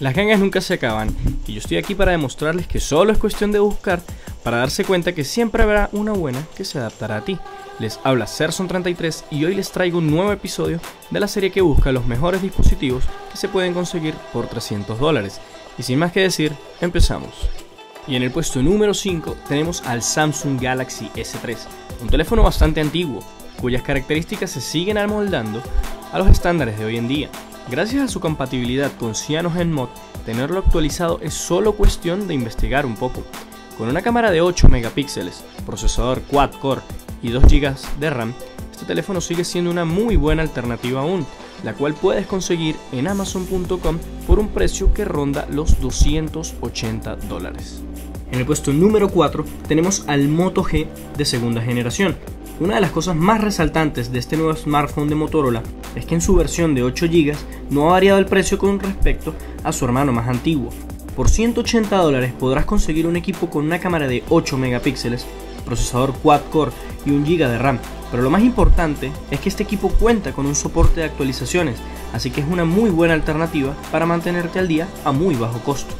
Las gangas nunca se acaban y yo estoy aquí para demostrarles que solo es cuestión de buscar para darse cuenta que siempre habrá una buena que se adaptará a ti. Les habla Serson33 y hoy les traigo un nuevo episodio de la serie que busca los mejores dispositivos que se pueden conseguir por $300. Y sin más que decir, empezamos. Y en el puesto número 5 tenemos al Samsung Galaxy S3, un teléfono bastante antiguo, cuyas características se siguen amoldando a los estándares de hoy en día. Gracias a su compatibilidad con CyanogenMod, tenerlo actualizado es solo cuestión de investigar un poco. Con una cámara de 8 megapíxeles, procesador quad-core y 2 GB de RAM, este teléfono sigue siendo una muy buena alternativa aún, la cual puedes conseguir en Amazon.com por un precio que ronda los $280. En el puesto número 4 tenemos al Moto G de segunda generación. Una de las cosas más resaltantes de este nuevo smartphone de Motorola es que en su versión de 8 GB no ha variado el precio con respecto a su hermano más antiguo. Por $180 podrás conseguir un equipo con una cámara de 8 megapíxeles, procesador quad-core y 1 GB de RAM, pero lo más importante es que este equipo cuenta con un soporte de actualizaciones, así que es una muy buena alternativa para mantenerte al día a muy bajo costo.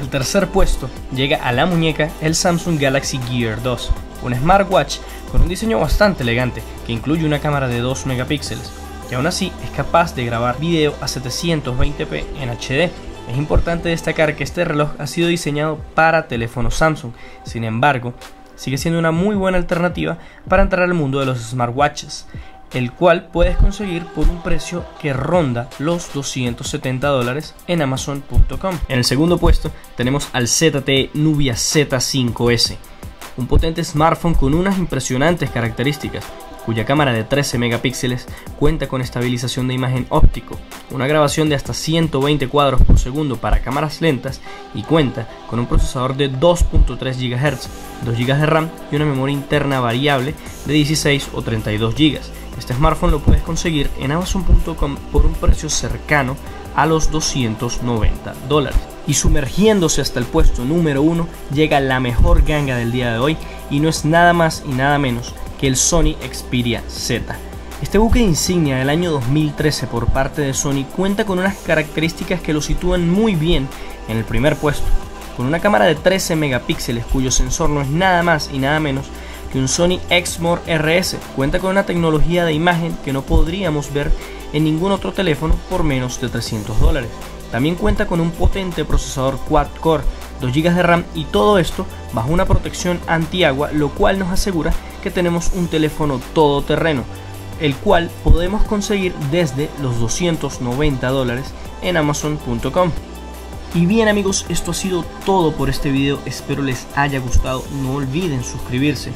Al tercer puesto llega a la muñeca el Samsung Galaxy Gear 2, un smartwatch con un diseño bastante elegante que incluye una cámara de 2 megapíxeles y aún así es capaz de grabar video a 720p en HD. Es importante destacar que este reloj ha sido diseñado para teléfonos Samsung, sin embargo, sigue siendo una muy buena alternativa para entrar al mundo de los smartwatches, el cual puedes conseguir por un precio que ronda los $270 en Amazon.com. En el segundo puesto tenemos al ZTE Nubia Z5S, un potente smartphone con unas impresionantes características, cuya cámara de 13 megapíxeles cuenta con estabilización de imagen óptico, una grabación de hasta 120 cuadros por segundo para cámaras lentas y cuenta con un procesador de 2.3 GHz, 2 GB de RAM y una memoria interna variable de 16 o 32 GB. Este smartphone lo puedes conseguir en Amazon.com por un precio cercano a los $290. Y sumergiéndose hasta el puesto número 1 llega la mejor ganga del día de hoy y no es nada más y nada menos que el Sony Xperia Z. Este buque insignia del año 2013 por parte de Sony cuenta con unas características que lo sitúan muy bien en el primer puesto, con una cámara de 13 megapíxeles cuyo sensor no es nada más y nada menos que un Sony Exmor RS. Cuenta con una tecnología de imagen que no podríamos ver en ningún otro teléfono por menos de $300. También cuenta con un potente procesador quad-core, 2 GB de RAM y todo esto bajo una protección antiagua, lo cual nos asegura que tenemos un teléfono todoterreno, el cual podemos conseguir desde los $290 en Amazon.com. Y bien amigos, esto ha sido todo por este video, espero les haya gustado, no olviden suscribirse,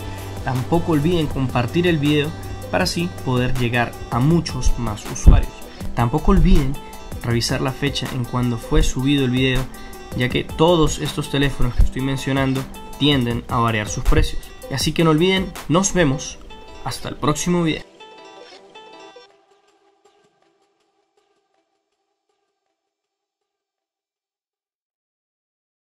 tampoco olviden compartir el video para así poder llegar a muchos más usuarios. Tampoco olviden revisar la fecha en cuando fue subido el video, ya que todos estos teléfonos que estoy mencionando tienden a variar sus precios. Así que no olviden, nos vemos hasta el próximo video.